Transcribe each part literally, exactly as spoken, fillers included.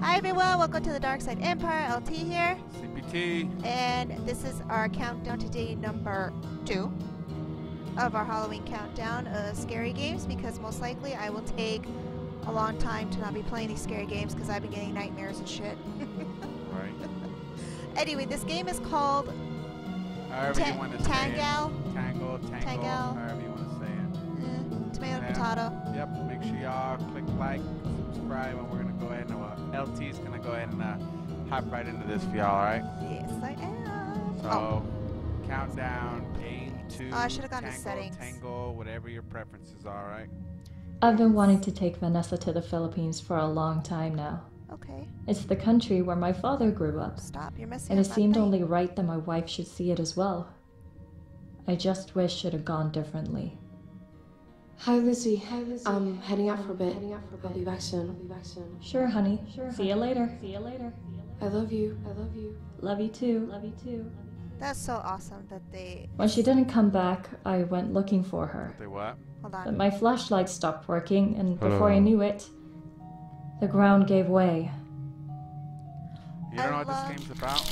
Hi everyone, welcome to the Dark Side Empire. L T here. C P T. And this is our countdown to day number two of our Halloween countdown of scary games, because most likely I will take a long time to not be playing these scary games because I've been getting nightmares and shit. Right. Anyway, this game is called Tanggal. Tanggal, Tanggal, however you want to say it. Mm, tomato, yeah. Potato. Yep, make sure y'all click like, subscribe, and we're going to go ahead and L T is gonna go ahead and uh, hop right into this for y'all, alright? Yes, I am. So, oh. Countdown, day two. Oh, I should have gone to settings. Tanggal, whatever your preferences are, right? I've been wanting to take Vanessa to the Philippines for a long time now. Okay. It's the country where my father grew up. Stop, you're messing up. And it seemed only right that my wife should see it as well. I just wish it had gone differently. Hi Lizzie. Hi Lizzie. I'm heading out for a bit. Heading out for a bit. I'll be back soon. I'll be back soon. Sure, honey. Sure. See you later. See you later. I love you. I love you. Love you too. Love you too. That's so awesome that they. When she didn't come back, I went looking for her. They what? Hold on. But my flashlight stopped working, and before oh. I knew it, the ground gave way. You don't I know what love... this game's about.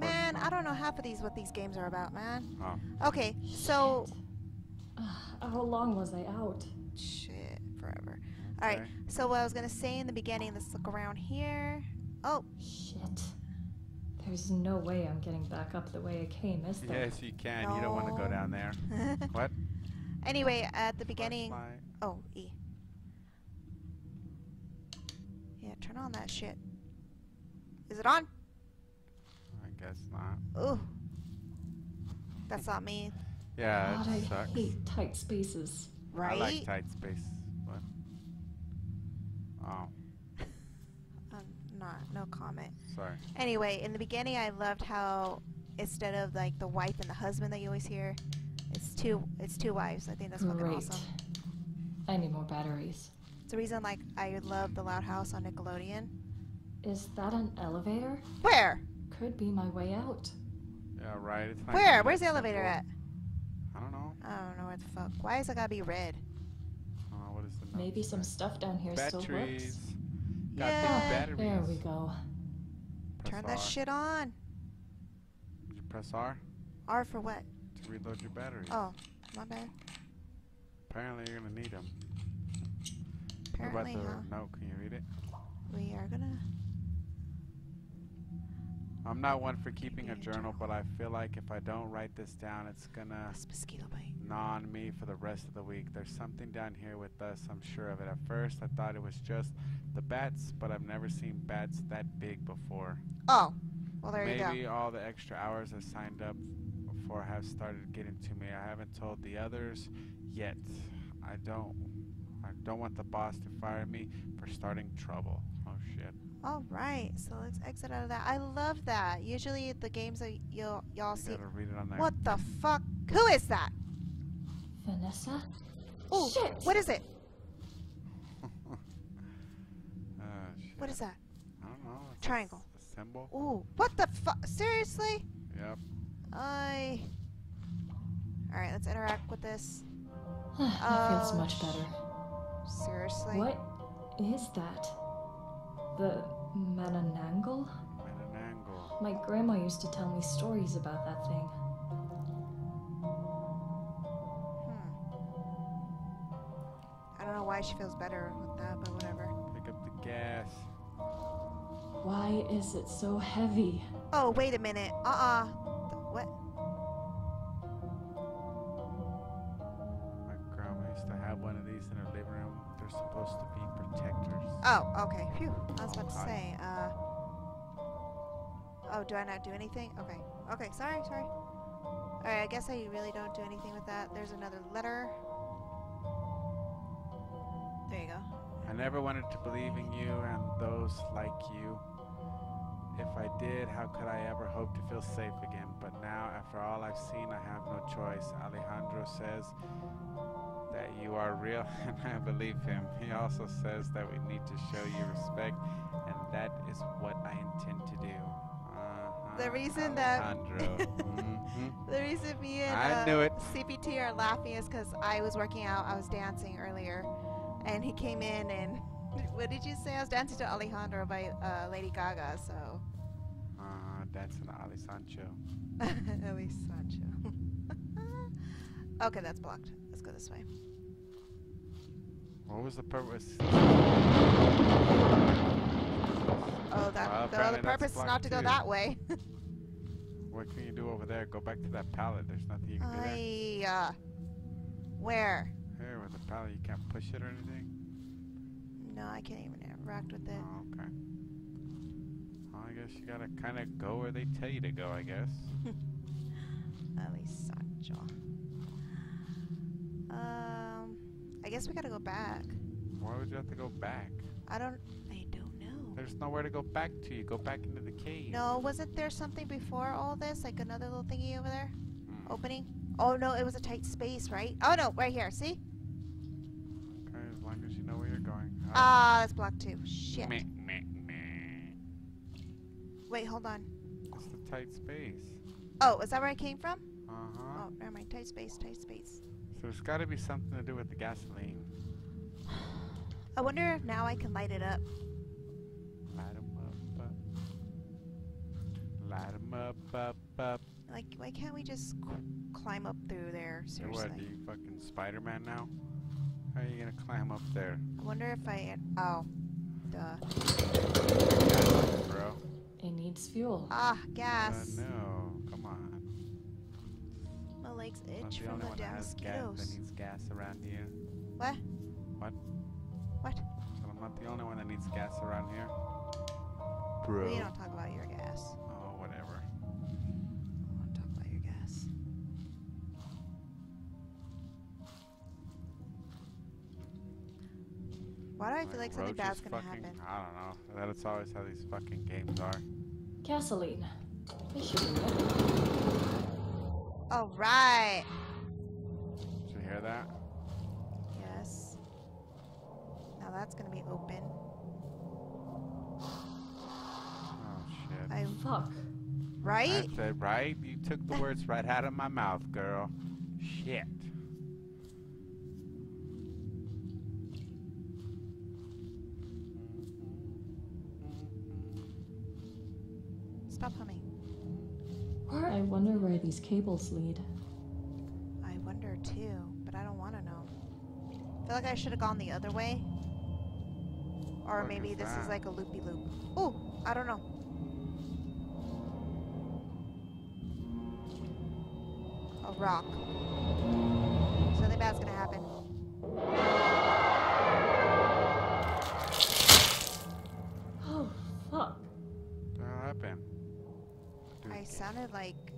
Man, I don't know half of these what these games are about, man. Oh. Okay, so. Shit. How long was I out? Shit, forever. Alright, okay. So what I was gonna say in the beginning, let's look around here. Oh! Shit. There's no way I'm getting back up the way I came, is there? Yes, you can. No. You don't want to go down there. What? Anyway, at the beginning... Flashlight. Oh, E. Yeah, turn on that shit. Is it on? I guess not. Ooh. That's not me. Yeah, God, it sucks. I hate tight spaces. Right? I like tight spaces, but... Oh. I'm not, no comment. Sorry. Anyway, in the beginning I loved how instead of like the wife and the husband that you always hear, it's two it's two wives. I think that's Great. Fucking awesome. I need more batteries. It's the reason like I love The Loud House on Nickelodeon. Is that an elevator? Where? Could be my way out. Yeah, right. It's not Where? Where's the elevator simple. At? I don't know. I don't know what the fuck. Why is it gotta be red? Oh, what is the Maybe some stuff down here batteries. Still works. Got yeah. Batteries. There we go. Press Turn R. that shit on. Did you press R? R for what? To reload your batteries. Oh, my bad. Apparently you're gonna need them. Apparently, what about the huh? note? Can you read it? We are gonna... I'm not one for keeping a journal, but I feel like if I don't write this down, it's gonna gnaw me for the rest of the week. There's something down here with us, I'm sure of it. At first, I thought it was just the bats, but I've never seen bats that big before. Oh, well there you go. Maybe all the extra hours I signed up for have started getting to me. I haven't told the others yet. I don't, I don't want the boss to fire me for starting trouble. Oh shit. Alright, so let's exit out of that. I love that. Usually the games that you'll, y'all see... Read it on there. What the fuck? Who is that? Vanessa? Oh, shit! What is it? uh, shit. What is that? I don't know. It's Triangle. A symbol. Ooh, what the fuck? Seriously? Yep. I... Alright, let's interact with this. That uh, feels much better. Seriously? What is that? The Manananggal? Manananggal. My grandma used to tell me stories about that thing. Hmm. I don't know why she feels better with that, but whatever. Pick up the gas. Why is it so heavy? Oh, wait a minute. Uh-uh. What? My grandma used to have one of these in her living room. They're supposed to be protectors. Oh, okay. Phew. I was about to say, uh... Oh, do I not do anything? Okay. Okay, sorry, sorry. Alright, I guess I really don't do anything with that. There's another letter. There you go. I never wanted to believe in you and those like you. If I did, how could I ever hope to feel safe again? But now, after all I've seen, I have no choice. Alejandro says... that you are real, and I believe him. He also says that we need to show you respect, and that is what I intend to do. Uh-huh. The reason Alejandro. That mm-hmm. the reason me and I knew it. C P T are laughing is because I was working out, I was dancing earlier, and he came in and What did you say? I was dancing to Alejandro by uh, Lady Gaga, so... Uh, dancing to Alejandro. Alejandro. Okay, that's blocked. Let's go this way. What was the purpose? Oh, that, well, the purpose is not to go too. that way. What can you do over there? Go back to that pallet. There's nothing you can Aye, do there. Uh, where? Here, with the pallet. You can't push it or anything? No, I can't even interact with it. Oh, okay. Well, I guess you gotta kind of go where they tell you to go, I guess. Alejandro. Um, I guess we gotta go back. Why would you have to go back? I don't... I don't know. There's nowhere to go back to. You go back into the cave. No, wasn't there something before all this? Like another little thingy over there? Mm. Opening? Oh no, it was a tight space, right? Oh no, right here, see? Okay, as long as you know where you're going. Ah, uh, that's block two. Shit. Meh, meh, meh. Wait, hold on. That's the tight space. Oh, is that where I came from? Uh-huh. Oh, never mind. Tight space, tight space. There's got to be something to do with the gasoline. I wonder if now I can light it up. Light 'em up, up. Light 'em up, up, up. Like, why can't we just climb up through there? Seriously. What, are you fucking Spider-Man now? How are you gonna climb up there? I wonder if I... Oh. Duh. Gas, bro. It needs fuel. Ah, gas. Uh, no, come on. My legs itch from the damn mosquitoes. Gas that needs gas around here. What? What? What? So I'm not the only one that needs gas around here. Bro. We don't talk about your gas. Oh, whatever. I don't talk about your gas. Why do I like, feel like something bad's gonna fucking, happen? I don't know. That's always how these fucking games are. Gasoline. We should do that. All right. Did you hear that? Yes. Now that's gonna be open. Oh shit! I fuck. Right? I said right. You took the words right out of my mouth, girl. Shit. Stop humming. I wonder where these cables lead. I wonder too, but I don't want to know. I feel like I should have gone the other way. Or what maybe is this that? is like a loopy-loop. -loop. Ooh, I don't know. A rock. Something bad's gonna happen. Oh, fuck. What happened? I sounded like,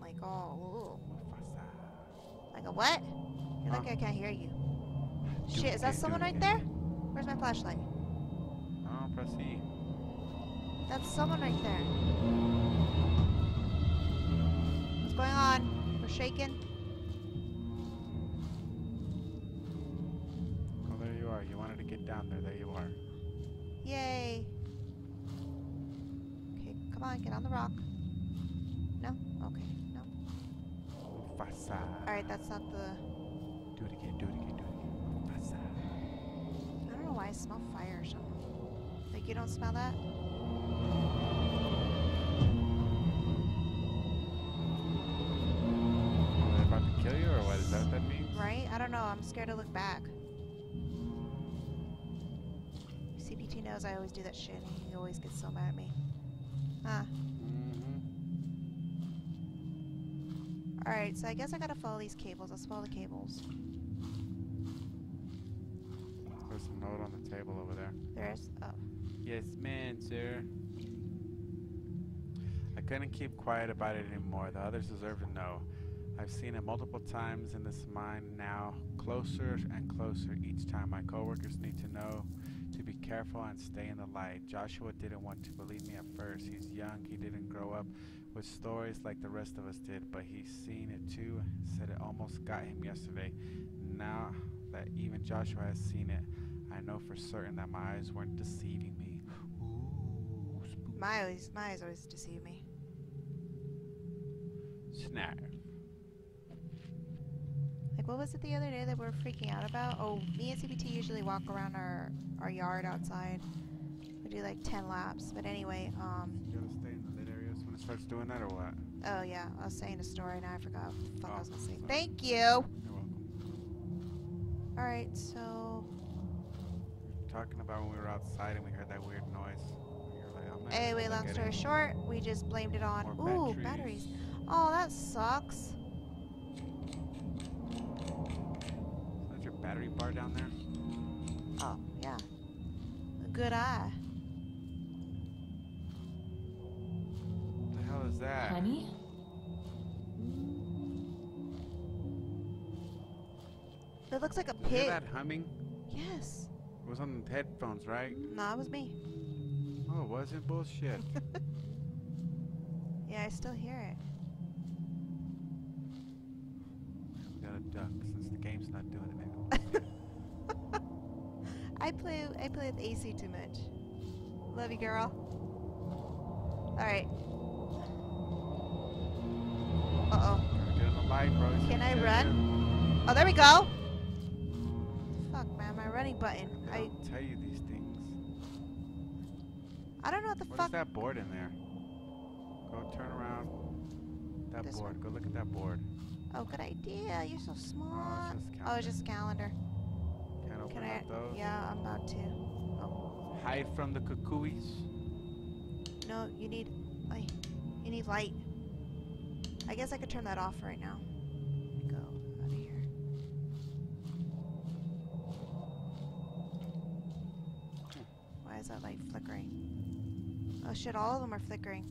like oh, ooh. like a what? You're huh? like I can't hear you. Do Shit, is that someone right there? Where's my flashlight? Oh, press E. That's someone right there. What's going on? We're shaking. Oh, there you are. You wanted to get down there. There you are. Yay. Okay, come on, get on the rock. No? Okay, no. Alright, that's not the... Do it again, do it again, do it again. Fasa. I don't know why I smell fire or something. Like, you don't smell that? Are they about to kill you, or what? Is that what that means? Right? I don't know. I'm scared to look back. C P T knows I always do that shit, and he always gets so mad at me. Huh. Alright, so I guess I gotta follow these cables. Let's follow the cables. There's a note on the table over there. There is? Oh. Yes, man, sir. I couldn't keep quiet about it anymore. The others deserve to know. I've seen it multiple times in this mine now. Closer and closer each time. My coworkers need to know to be careful and stay in the light. Joshua didn't want to believe me at first. He's young. He didn't grow up with stories like the rest of us did, but he's seen it too. Said it almost got him yesterday. Now that even Joshua has seen it, I know for certain that my eyes weren't deceiving me. Ooh, spooky. My eyes, my eyes always deceive me. Snap. Like, what was it the other day that we were freaking out about? Oh, me and C P T usually walk around our, our yard outside. We do like ten laps, but anyway, um... You gotta stay in the lit areas when it starts doing that, or what? Oh, yeah. I was saying a story, now I forgot what the fuck oh, I was gonna say. Sorry. Thank you! You're welcome. Alright, so... We were talking about when we were outside and we heard that weird noise. Anyway, long story short, we just blamed it on... Ooh, batteries. batteries. Oh, that sucks. Is that your battery bar down there? Oh, yeah. Good eye. What the hell is that? Honey? That looks like a pig. Did you hear that humming? Yes. It was on the headphones, right? No, it was me. Oh, was it bullshit? Yeah, I still hear it. We gotta duck since the game's not doing it. Maybe we'll I play. I play with A C too much. Love you, girl. All right. Uh oh. Gotta get in the light, bro. Can I run? Oh, there we go. Fuck, man, my running button. They don't I tell you these things. I don't know what the fuck. What's that board in there? Go turn around. That board. Go look at that board. Oh, good idea. You're so smart. Oh, it's just calendar. Can't open up those. Yeah, I'm about to. Oh. Hide from the cuckoos. No, you need light. You need light. I guess I could turn that off right now. Go out of here. Why is that light flickering? Oh shit, all of them are flickering.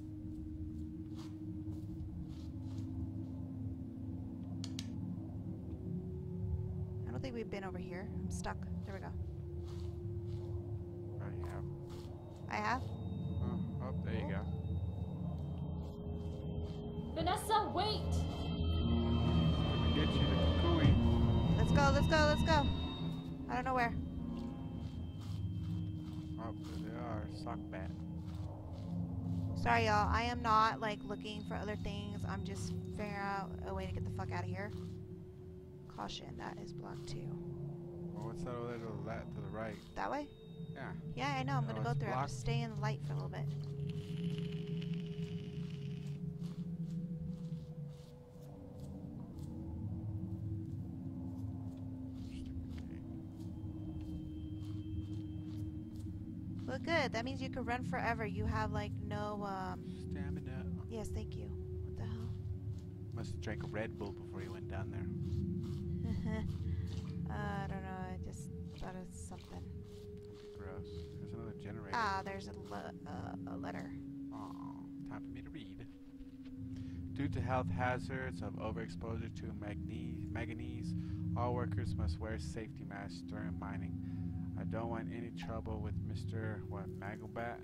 I don't think we've been over here. I'm stuck. There we go. I have. I have? Oh, oh there oh. you go. Vanessa, wait! I'm gonna get you the kukui. Let's go, let's go, let's go. I don't know where. Oh, there they are. Sock bat. Sorry, y'all. I am not, like, looking for other things. I'm just figuring out a way to get the fuck out of here. Caution. That is blocked, too. Well, what's that over there to the, left, to the right? That way? Yeah. Yeah, I know. I'm no, going to go through. Blocked. I'm just staying in the light for a little bit. Well, good. That means you can run forever. You have, like, no, um... stamina. Yes, thank you. What the hell? Must have drank a Red Bull before you went down there. uh, I don't know. I just thought it was something. Gross. There's another generator. Ah, there's a, le uh, a letter. Aww. Time for me to read. Due to health hazards of overexposure to manganese, all workers must wear safety masks during mining. I don't want any trouble with Mister What Mangobat.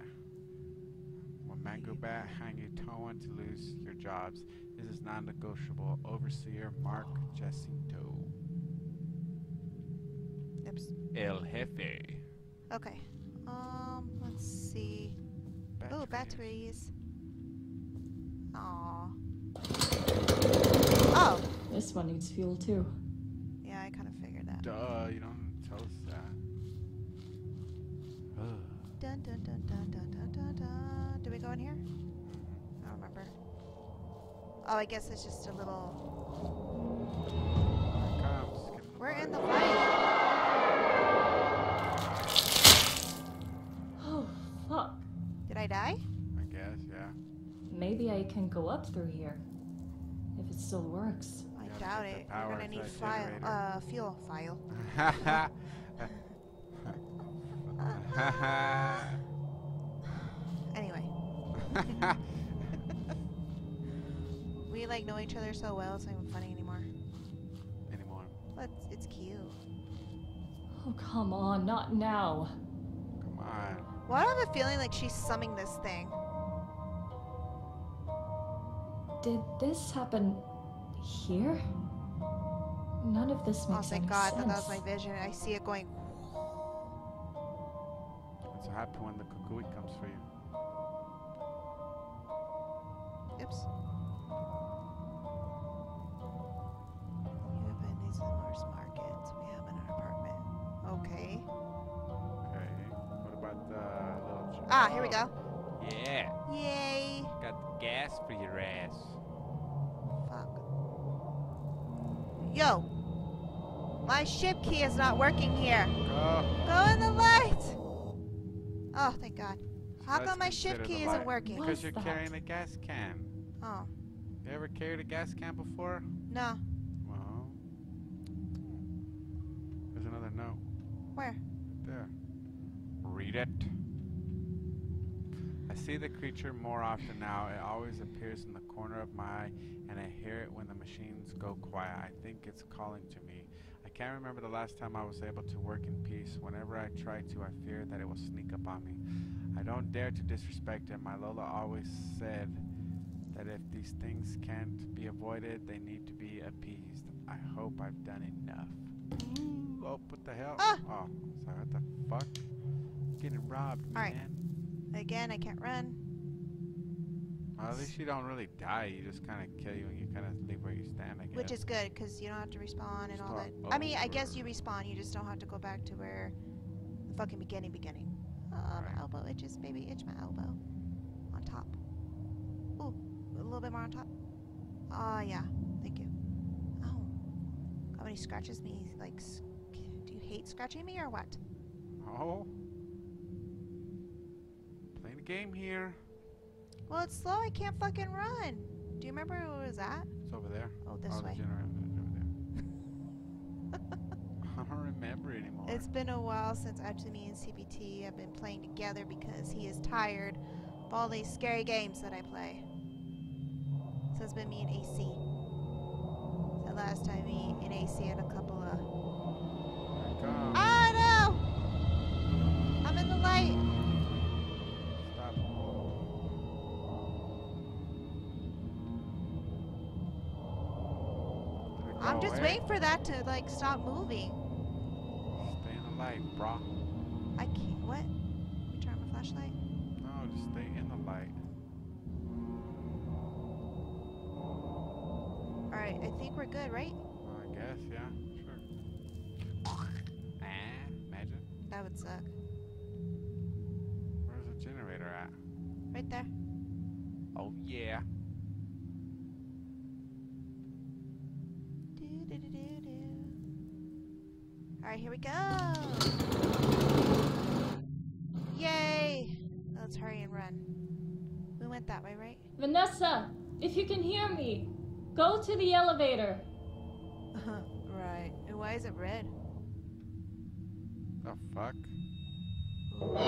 What Mangobat? You don't want to lose your jobs. This is non-negotiable. Overseer Mark Chasinto. Oops. El Jefe. Okay. Um. Let's see. Batteries. Oh, batteries. Aw. Oh. This one needs fuel too. Yeah, I kind of figured that. Duh. You don't tell us that. Dun, dun, dun, dun, dun, dun, dun, dun. Do we go in here? I don't remember. Oh, I guess it's just a little... Here comes. We're in the light! Oh, fuck. Did I die? I guess, yeah. Maybe I can go up through here. If it still works. I doubt it. We're gonna need file, uh, fuel file. Haha. Anyway. We like know each other so well, it's not even funny anymore. Anymore. Let's, it's cute. Oh, come on, not now. Come on. Well, I have a feeling like she's summing this thing. Did this happen here? None of this makes any sense. Oh, thank God, that was my vision. I see it going. So happy when the kukui comes for you. Oops. You have been these Okay. Okay. What about the little jar? Ah, here we go. Yeah. Yay. Got gas for your ass. Fuck. Yo. My ship key is not working here. Go. Go in the light. Oh, thank God. So how come my ship key isn't working? Because you're that? carrying a gas can. Oh. You ever carried a gas can before? No. Well. There's another note. Where? Right there. Read it. I see the creature more often now. It always appears in the corner of my eye, and I hear it when the machines go quiet. I think it's calling to me. I can't remember the last time I was able to work in peace. Whenever I try to, I fear that it will sneak up on me. I don't dare to disrespect it. My Lola always said that if these things can't be avoided, they need to be appeased. I hope I've done enough. Ooh, oh, what the hell? Ah. Oh, sorry, what the fuck? I'm getting robbed, All man. Right. Again, I can't run. Well, at least you don't really die. You just kind of kill you and you kind of leave where you stand, I guess. Which is good, because you don't have to respawn and all that. Over. I mean, I guess you respawn. You just don't have to go back to where the fucking beginning beginning. Oh, uh, right. My elbow itches. Baby, itch my elbow. On top. Ooh. A little bit more on top. Oh, yeah. Thank you. Oh. God, when he scratches me, he's like, do you hate scratching me or what? Oh. Playing a game here. Well, it's slow. I can't fucking run. Do you remember who was that? It's over there. Oh, this oh, way. Over there. I don't remember anymore. It's been a while since actually me and C P T have been playing together because he is tired of all these scary games that I play. So it's been me and A C. So last time me and A C had a couple of... Oh no! I'm in the light! Stop. I'm just away? waiting for that to like stop moving. Stay in the light, brah. I can't... What? Can we turn on my flashlight? No, just stay in the light. Alright, I think we're good, right? Well, I guess, yeah. Sure. Ah, imagine. That would suck. Where's the generator at? Right there. Oh, yeah. Alright, here we go! Yay! Let's hurry and run. We went that way, right? Vanessa! If you can hear me! Go to the elevator. Right. And why is it red? The fuck? Ah!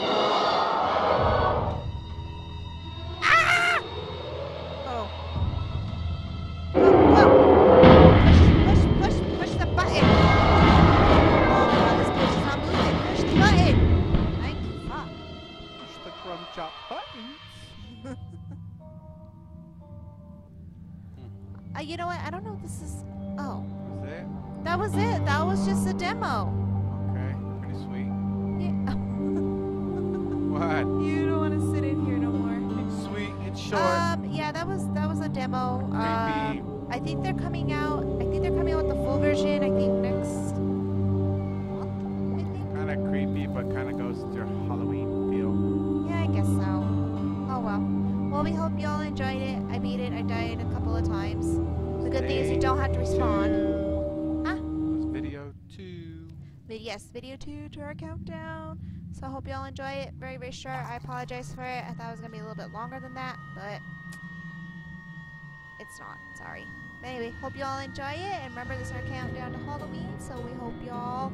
Oh. Go, go. Push, push, push, push the button. Oh god, this bitch is not moving. Push the button. Thank you. Fuck. Push the crumb chop buttons. Uh, you know what? I don't know if this is... Oh. Was it? That was it. That was just a demo. Okay. Pretty sweet. Yeah. What? You don't want to sit in here no more. It's sweet. It's short. Um, yeah, that was that was a demo. Creepy. Um, I think they're coming out. I think they're coming out with the full version. I think next month, I think. Kind of creepy, but kind of goes to your Halloween feel. Yeah, I guess so. Oh, well. Well, we hope y'all enjoyed it. I beat it. I died a couple of times. The good thing is you don't have to respawn. Huh? It was video two. But yes, video two to our countdown. So I hope y'all enjoy it. Very, very short. I apologize for it. I thought it was going to be a little bit longer than that, but it's not. Sorry. But anyway, hope y'all enjoy it. And remember, this is our countdown to Halloween. So we hope y'all...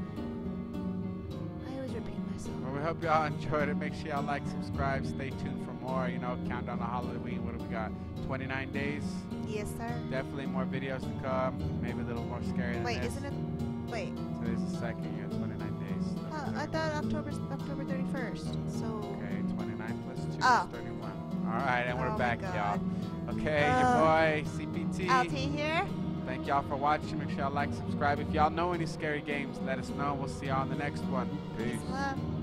I always repeat myself. Well, we hope y'all enjoyed it. Make sure y'all like, subscribe, stay tuned for more. You know, countdown to Halloween. What do we got? twenty-nine days. Yes, sir. Definitely more videos to come. Maybe a little more scary than Wait, this. isn't it? Wait. Today's the second. You have twenty-nine days. Oh, I thought October's October thirty-first. So. Okay, twenty-nine plus two oh. is thirty-one. All right, and we're oh back, y'all. Okay, oh. your boy C P T. L T here. Thank y'all for watching. Make sure y'all like, subscribe. If y'all know any scary games, let us know. We'll see y'all on the next one. Peace. Peace love.